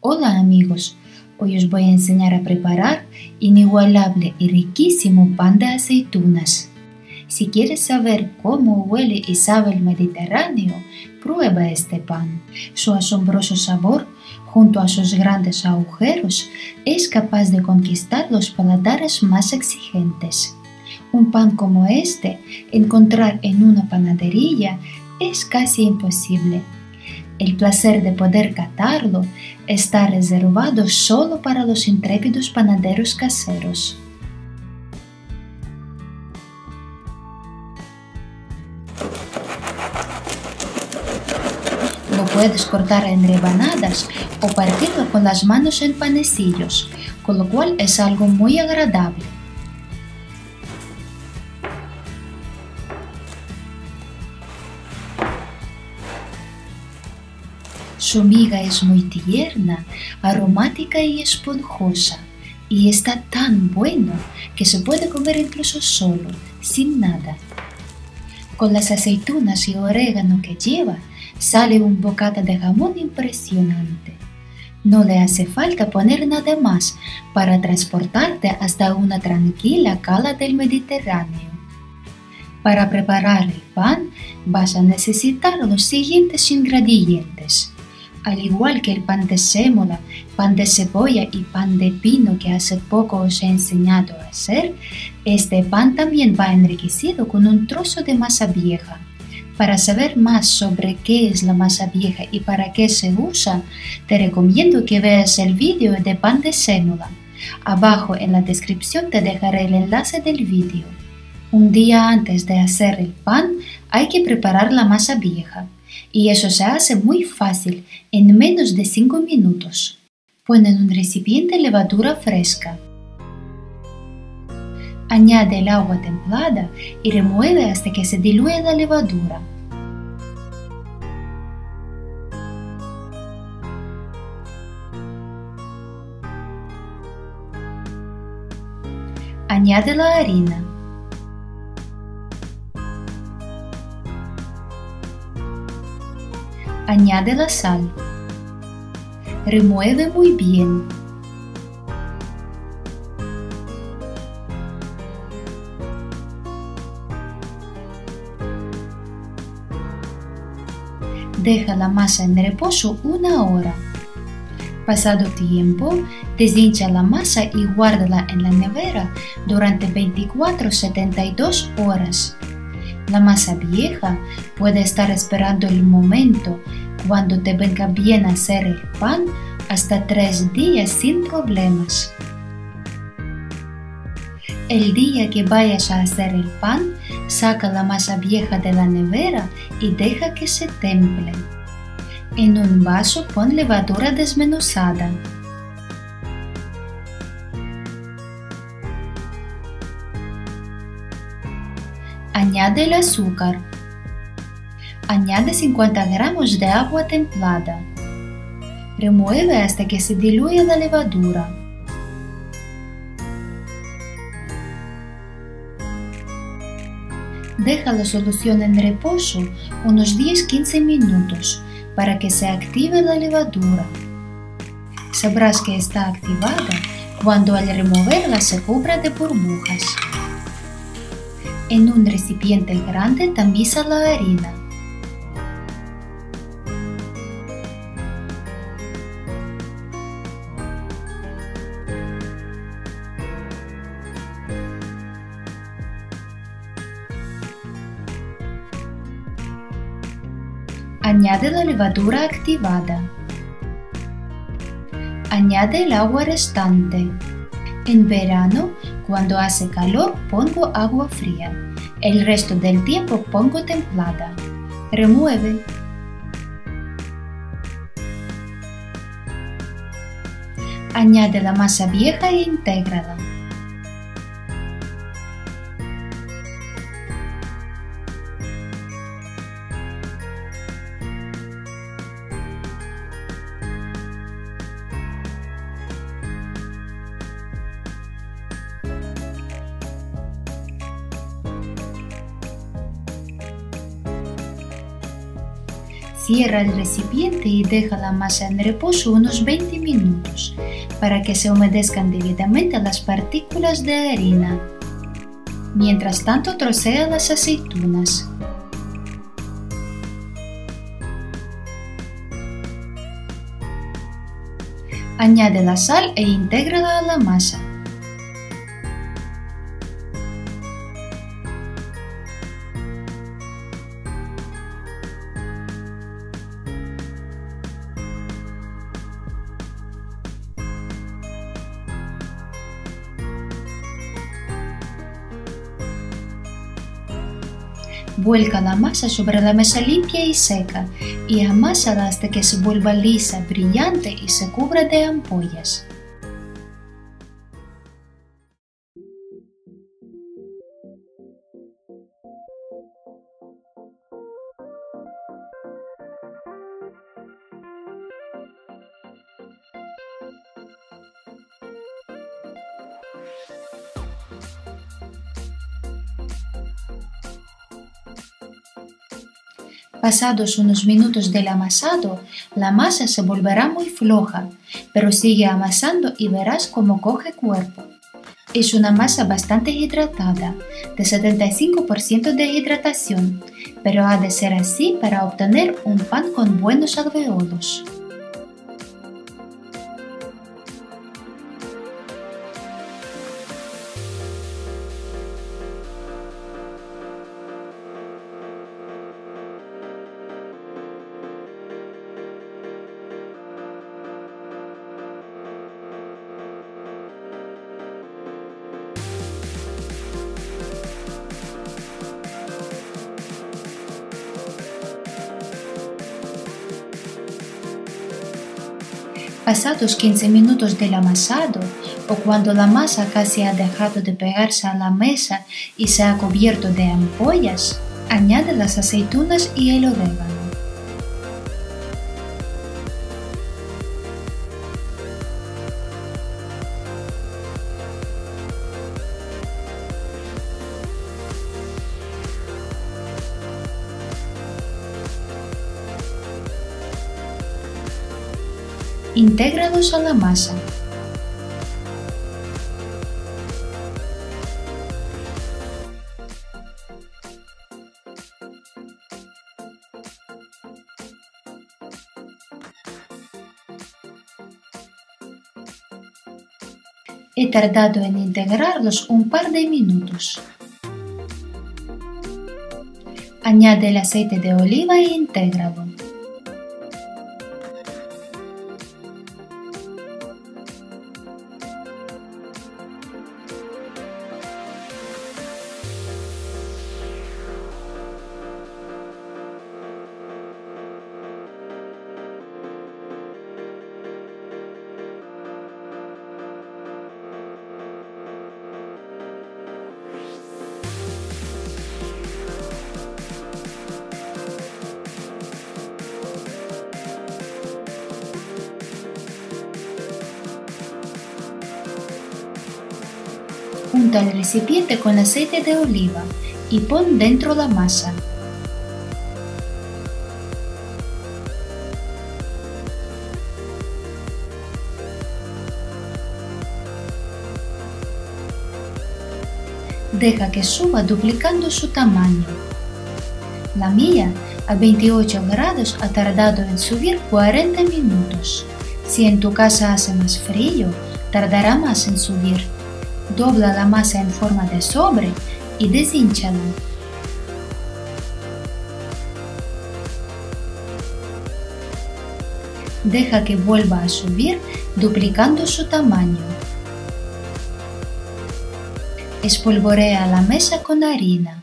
Hola amigos, hoy os voy a enseñar a preparar inigualable y riquísimo pan de aceitunas. Si quieres saber cómo huele y sabe el Mediterráneo, prueba este pan. Su asombroso sabor, junto a sus grandes agujeros, es capaz de conquistar los paladares más exigentes. Un pan como este, encontrar en una panadería, es casi imposible. El placer de poder catarlo está reservado solo para los intrépidos panaderos caseros. Lo puedes cortar en rebanadas o partirlo con las manos en panecillos, con lo cual es algo muy agradable. Su miga es muy tierna, aromática y esponjosa, y está tan bueno que se puede comer incluso solo, sin nada. Con las aceitunas y orégano que lleva, sale un bocata de jamón impresionante. No le hace falta poner nada más para transportarte hasta una tranquila cala del Mediterráneo. Para preparar el pan, vas a necesitar los siguientes ingredientes. Al igual que el pan de sémola, pan de cebolla y pan de pino que hace poco os he enseñado a hacer, este pan también va enriquecido con un trozo de masa vieja. Para saber más sobre qué es la masa vieja y para qué se usa, te recomiendo que veas el vídeo de pan de sémola. Abajo en la descripción te dejaré el enlace del vídeo. Un día antes de hacer el pan, hay que preparar la masa vieja. Y eso se hace muy fácil, en menos de 5 minutos. Pon en un recipiente levadura fresca. Añade el agua templada y remueve hasta que se diluya la levadura. Añade la harina. Añade la sal. Remueve muy bien. Deja la masa en reposo una hora. Pasado tiempo, deshincha la masa y guárdala en la nevera durante 24-72 horas. La masa vieja puede estar esperando el momento cuando te venga bien hacer el pan hasta 3 días sin problemas. El día que vayas a hacer el pan, saca la masa vieja de la nevera y deja que se temple. En un vaso pon levadura desmenuzada. Añade el azúcar. Añade 50 gramos de agua templada. Remueve hasta que se diluya la levadura. Deja la solución en reposo unos 10-15 minutos para que se active la levadura. Sabrás que está activada cuando al removerla se cubra de burbujas. En un recipiente grande tamiza la harina. Añade la levadura activada. Añade el agua restante. En verano, cuando hace calor, pongo agua fría. El resto del tiempo pongo templada. Remueve. Añade la masa vieja e intégrala. Cierra el recipiente y deja la masa en reposo unos 20 minutos para que se humedezcan debidamente las partículas de harina. Mientras tanto, trocea las aceitunas. Añade la sal e intégrala a la masa. Vuelca la masa sobre la mesa limpia y seca y amásala hasta que se vuelva lisa, brillante y se cubra de ampollas. Pasados unos minutos del amasado, la masa se volverá muy floja, pero sigue amasando y verás cómo coge cuerpo. Es una masa bastante hidratada, de 75% de hidratación, pero ha de ser así para obtener un pan con buenos alveolos. Pasados 15 minutos del amasado, o cuando la masa casi ha dejado de pegarse a la mesa y se ha cubierto de ampollas, añade las aceitunas y el orégano. Intégralos a la masa. He tardado en integrarlos un par de minutos. Añade el aceite de oliva e intégralo. Junta el recipiente con aceite de oliva y pon dentro la masa. Deja que suba duplicando su tamaño. La mía, a 28 grados, ha tardado en subir 40 minutos. Si en tu casa hace más frío, tardará más en subir. Dobla la masa en forma de sobre y deshínchalo. Deja que vuelva a subir duplicando su tamaño. Espolvorea la mesa con harina.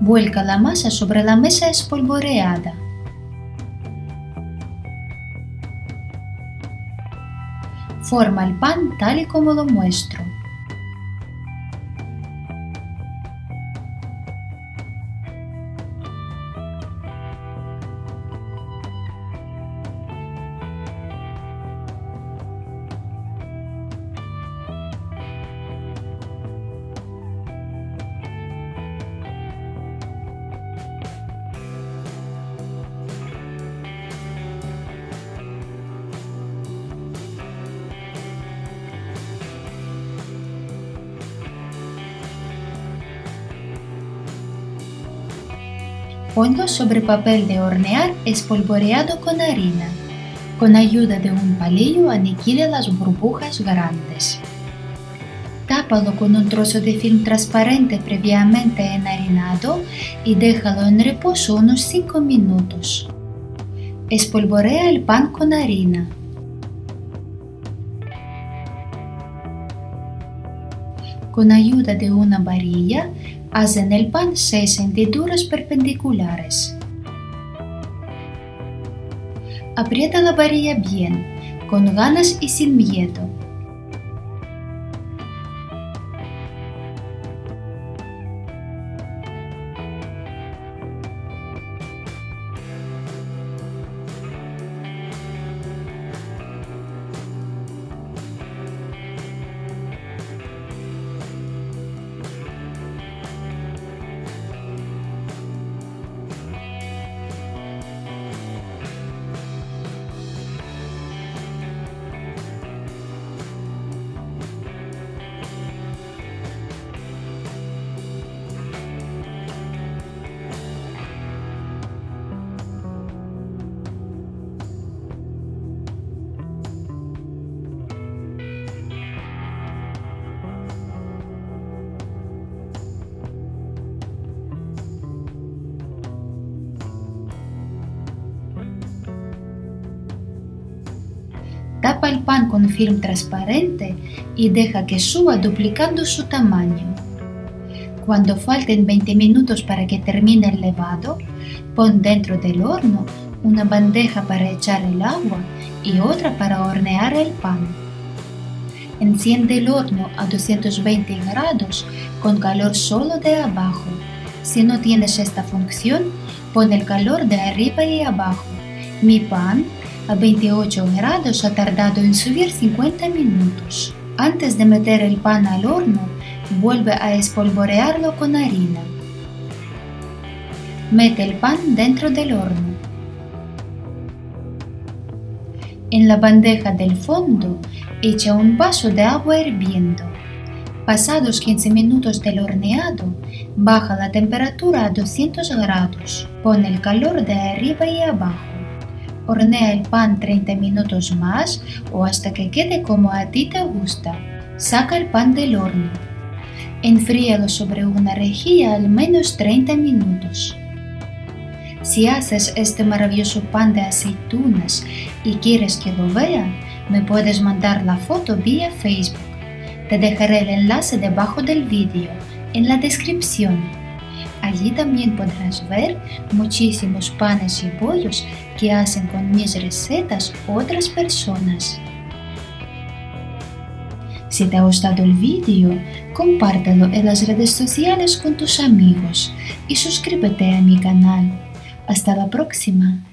Vuelca la masa sobre la mesa espolvoreada. Forma el pan tal y como lo muestro. fondo sobre papel de hornear espolvoreado con harina. Con ayuda de un palillo aniquila las burbujas grandes. Tápalo con un trozo de film transparente previamente enharinado y déjalo en reposo unos 5 minutos. Espolvorea el pan con harina. Con ayuda de una varilla, haz en el pan 6 hendiduras perpendiculares. Aprieta la varilla bien, con ganas y sin miedo. Tapa el pan con film transparente y deja que suba duplicando su tamaño. Cuando falten 20 minutos para que termine el levado, pon dentro del horno una bandeja para echar el agua y otra para hornear el pan. Enciende el horno a 220 grados con calor solo de abajo. Si no tienes esta función, pon el calor de arriba y abajo. Mi pan a 28 grados ha tardado en subir 50 minutos. Antes de meter el pan al horno, vuelve a espolvorearlo con harina. Mete el pan dentro del horno. En la bandeja del fondo, echa un vaso de agua hirviendo. Pasados 15 minutos del horneado, baja la temperatura a 200 grados. Pon el calor de arriba y abajo. Hornea el pan 30 minutos más o hasta que quede como a ti te gusta. Saca el pan del horno. Enfríalo sobre una rejilla al menos 30 minutos. Si haces este maravilloso pan de aceitunas y quieres que lo vean, me puedes mandar la foto vía Facebook. Te dejaré el enlace debajo del vídeo, en la descripción. Allí también podrás ver muchísimos panes y bollos que hacen con mis recetas otras personas. Si te ha gustado el vídeo, compártelo en las redes sociales con tus amigos y suscríbete a mi canal. Hasta la próxima.